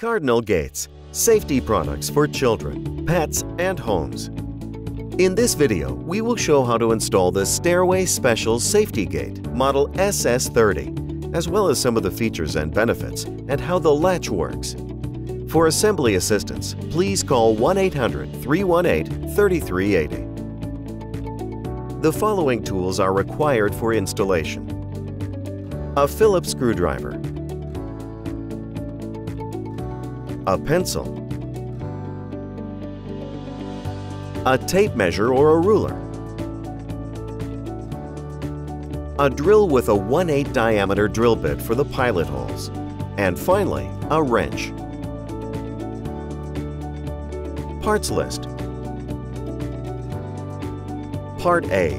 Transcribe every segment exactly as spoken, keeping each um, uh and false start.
Cardinal Gates, safety products for children, pets, and homes. In this video, we will show how to install the Stairway Special Safety Gate, model S S thirty, as well as some of the features and benefits, and how the latch works. For assembly assistance, please call one eight hundred, three one eight, three three eight zero. The following tools are required for installation: a Phillips screwdriver, a pencil, a tape measure or a ruler, a drill with a one eighth diameter drill bit for the pilot holes, and finally, a wrench. Parts list: Part A,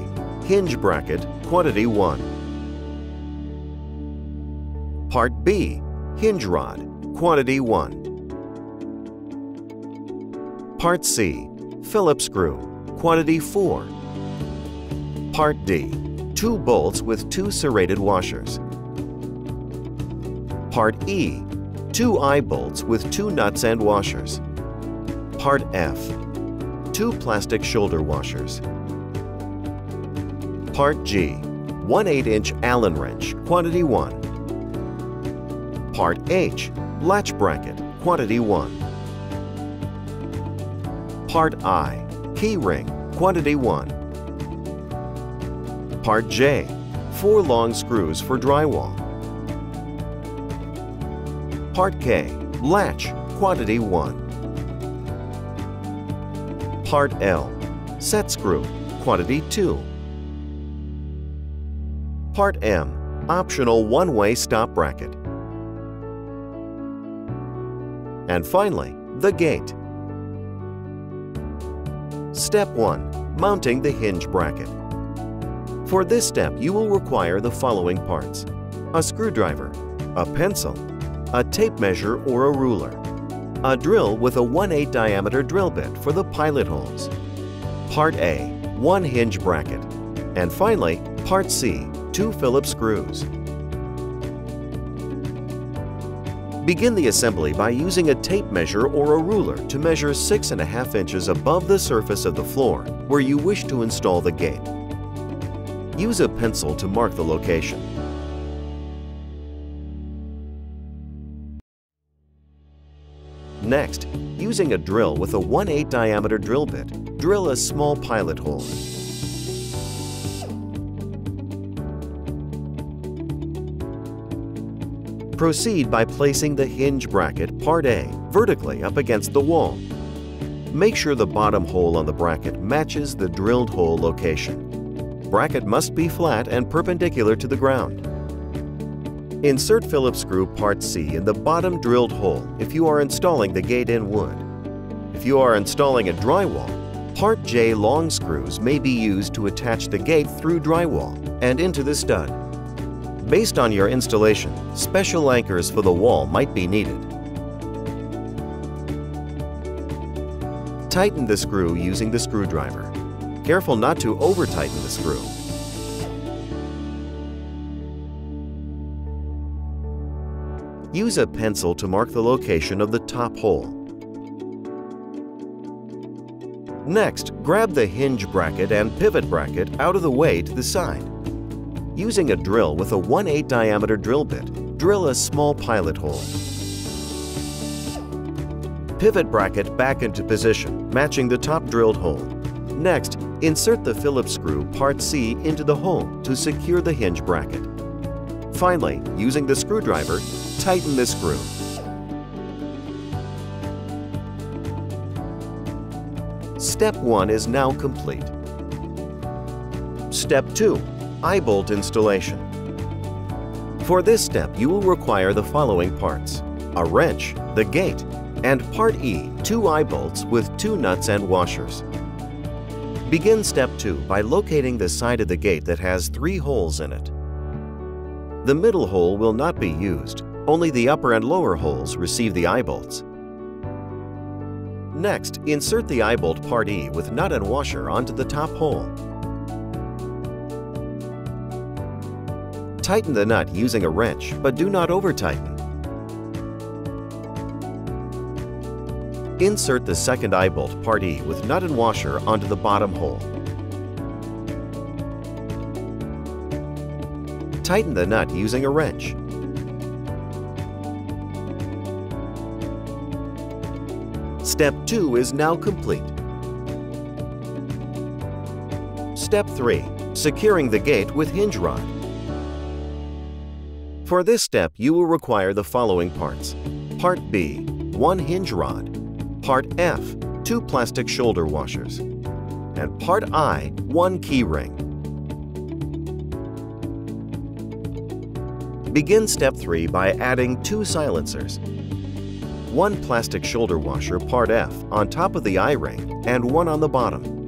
hinge bracket, quantity one. Part B, hinge rod, quantity one. Part C, Phillips screw, quantity four. Part D, two bolts with two serrated washers. Part E, two eye bolts with two nuts and washers. Part F, two plastic shoulder washers. Part G, one eight inch Allen wrench, quantity one. Part H, latch bracket, quantity one. Part I, key ring, quantity one. Part J, four long screws for drywall. Part K, latch, quantity one. Part L, set screw, quantity two. Part M, optional one-way stop bracket. And finally, the gate. Step one. Mounting the hinge bracket. For this step, you will require the following parts: a screwdriver, a pencil, a tape measure or a ruler, a drill with a one eighth diameter drill bit for the pilot holes, Part A, one hinge bracket, and finally, Part C, two Phillips screws. Begin the assembly by using a tape measure or a ruler to measure six and a half inches above the surface of the floor where you wish to install the gate. Use a pencil to mark the location. Next, using a drill with a one eighth diameter drill bit, drill a small pilot hole. Proceed by placing the hinge bracket, Part A, vertically up against the wall. Make sure the bottom hole on the bracket matches the drilled hole location. Bracket must be flat and perpendicular to the ground. Insert Phillips screw Part C in the bottom drilled hole if you are installing the gate in wood. If you are installing a drywall, Part J long screws may be used to attach the gate through drywall and into the stud. Based on your installation, special anchors for the wall might be needed. Tighten the screw using the screwdriver. Careful not to over-tighten the screw. Use a pencil to mark the location of the top hole. Next, grab the hinge bracket and pivot bracket out of the way to the side. Using a drill with a one eighth diameter drill bit, drill a small pilot hole. Pivot bracket back into position, matching the top drilled hole. Next, insert the Phillips screw Part C into the hole to secure the hinge bracket. Finally, using the screwdriver, tighten the screw. Step one is now complete. Step two. Eye-bolt installation. For this step, you will require the following parts: a wrench, the gate, and Part E, two eye bolts with two nuts and washers. Begin step two by locating the side of the gate that has three holes in it. The middle hole will not be used, only the upper and lower holes receive the eye bolts. Next, insert the eye bolt Part E with nut and washer onto the top hole. Tighten the nut using a wrench, but do not over-tighten. Insert the second eye bolt part E with nut and washer onto the bottom hole. Tighten the nut using a wrench. Step two is now complete. Step three. Securing the gate with hinge rod. For this step, you will require the following parts. Part B, one hinge rod. Part F, two plastic shoulder washers. And Part I, one key ring. Begin Step three by adding two silencers. One plastic shoulder washer, Part F, on top of the eye ring and one on the bottom.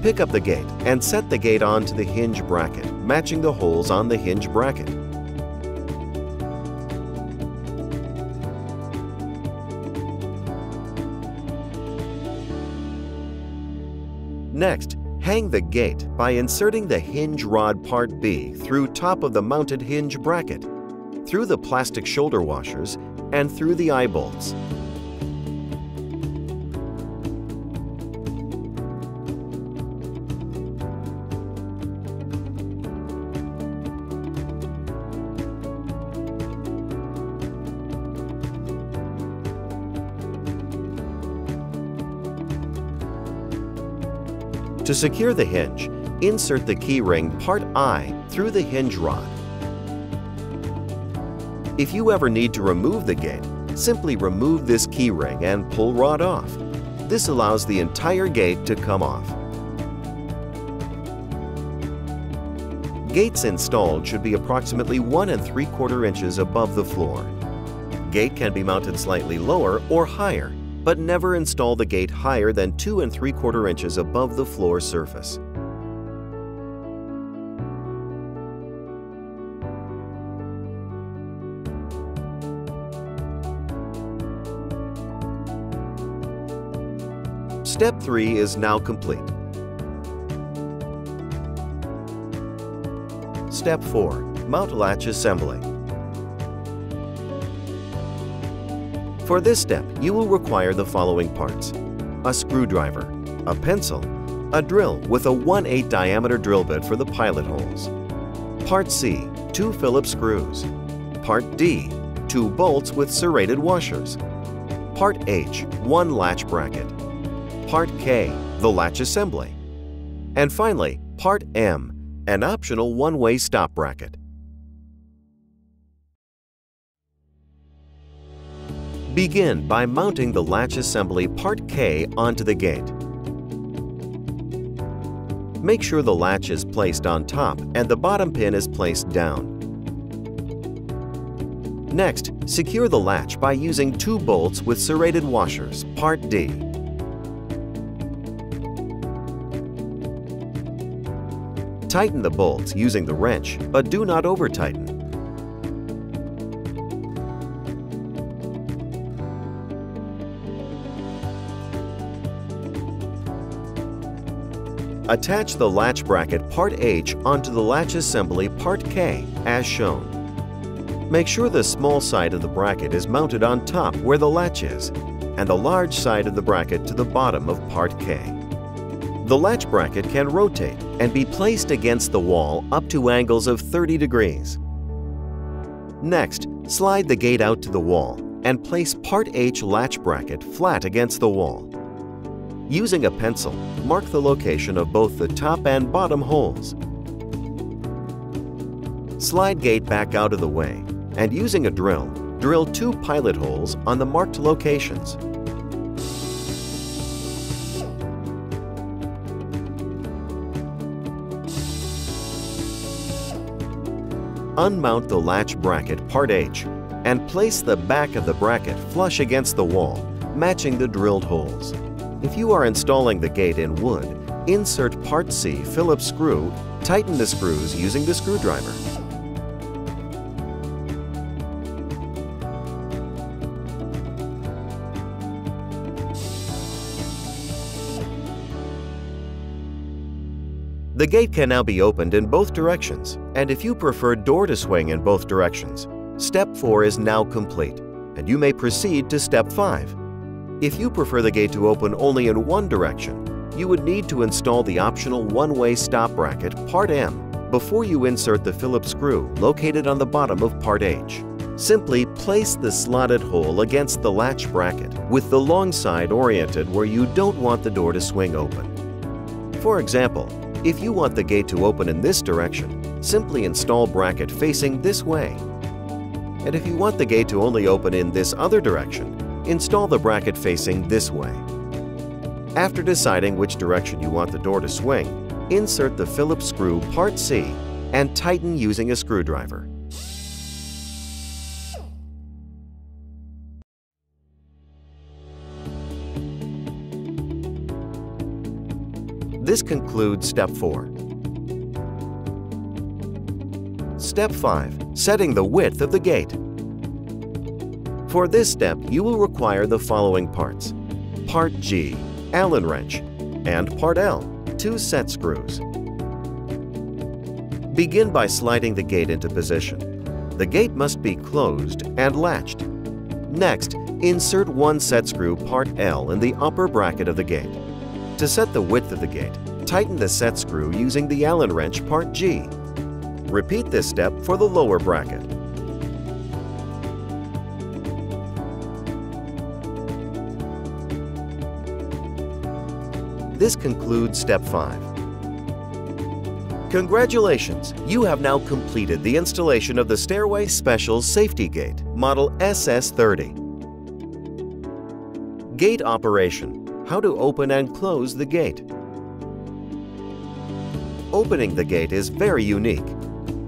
Pick up the gate and set the gate onto the hinge bracket, matching the holes on the hinge bracket. Next, hang the gate by inserting the hinge rod Part B through top of the mounted hinge bracket, through the plastic shoulder washers, and through the eye bolts. To secure the hinge, insert the key ring Part I through the hinge rod. If you ever need to remove the gate, simply remove this key ring and pull rod off. This allows the entire gate to come off. Gates installed should be approximately one and three quarter inches above the floor. Gate can be mounted slightly lower or higher, but never install the gate higher than two and three quarter inches above the floor surface. Step three is now complete. Step four. Mount latch assembly. For this step, you will require the following parts: a screwdriver, a pencil, a drill with a one eighth diameter drill bit for the pilot holes, Part C, two Phillips screws, Part D, two bolts with serrated washers, Part H, one latch bracket, Part K, the latch assembly, and finally, Part M, an optional one-way stop bracket. Begin by mounting the latch assembly Part K onto the gate. Make sure the latch is placed on top and the bottom pin is placed down. Next, secure the latch by using two bolts with serrated washers, Part D. Tighten the bolts using the wrench, but do not over-tighten. Attach the latch bracket Part H onto the latch assembly Part K as shown. Make sure the small side of the bracket is mounted on top where the latch is and the large side of the bracket to the bottom of Part K. The latch bracket can rotate and be placed against the wall up to angles of thirty degrees. Next, slide the gate out to the wall and place Part H latch bracket flat against the wall. Using a pencil, mark the location of both the top and bottom holes. Slide gate back out of the way, and using a drill, drill two pilot holes on the marked locations. Unmount the latch bracket Part H and place the back of the bracket flush against the wall, matching the drilled holes. If you are installing the gate in wood, insert Part C Phillips screw, tighten the screws using the screwdriver. The gate can now be opened in both directions, and if you prefer door to swing in both directions, step four is now complete, and you may proceed to step five. If you prefer the gate to open only in one direction, you would need to install the optional one-way stop bracket Part M before you insert the Phillips screw located on the bottom of Part H. Simply place the slotted hole against the latch bracket with the long side oriented where you don't want the door to swing open. For example, if you want the gate to open in this direction, simply install bracket facing this way. And if you want the gate to only open in this other direction, install the bracket facing this way. After deciding which direction you want the door to swing, insert the Phillips screw Part C and tighten using a screwdriver. This concludes step four. Step five. Setting the width of the gate. For this step, you will require the following parts: Part G, Allen wrench, and Part L, two set screws. Begin by sliding the gate into position. The gate must be closed and latched. Next, insert one set screw Part L in the upper bracket of the gate. To set the width of the gate, tighten the set screw using the Allen wrench Part G. Repeat this step for the lower bracket. This concludes step five. Congratulations! You have now completed the installation of the Stairway Special Safety Gate, model S S thirty. Gate operation. How to open and close the gate. Opening the gate is very unique.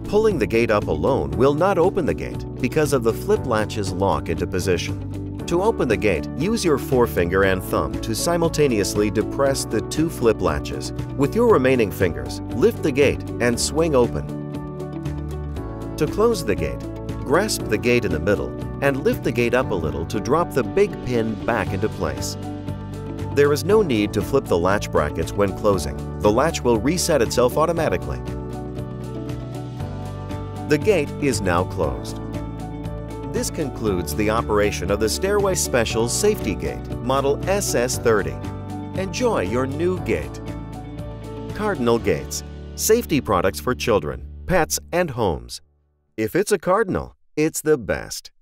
Pulling the gate up alone will not open the gate because of the flip latch's lock into position. To open the gate, use your forefinger and thumb to simultaneously depress the two flip latches. With your remaining fingers, lift the gate and swing open. To close the gate, grasp the gate in the middle and lift the gate up a little to drop the big pin back into place. There is no need to flip the latch brackets when closing. The latch will reset itself automatically. The gate is now closed. This concludes the operation of the Stairway Special Safety Gate, model S S thirty. Enjoy your new gate. Cardinal Gates, safety products for children, pets, and homes. If it's a Cardinal, it's the best.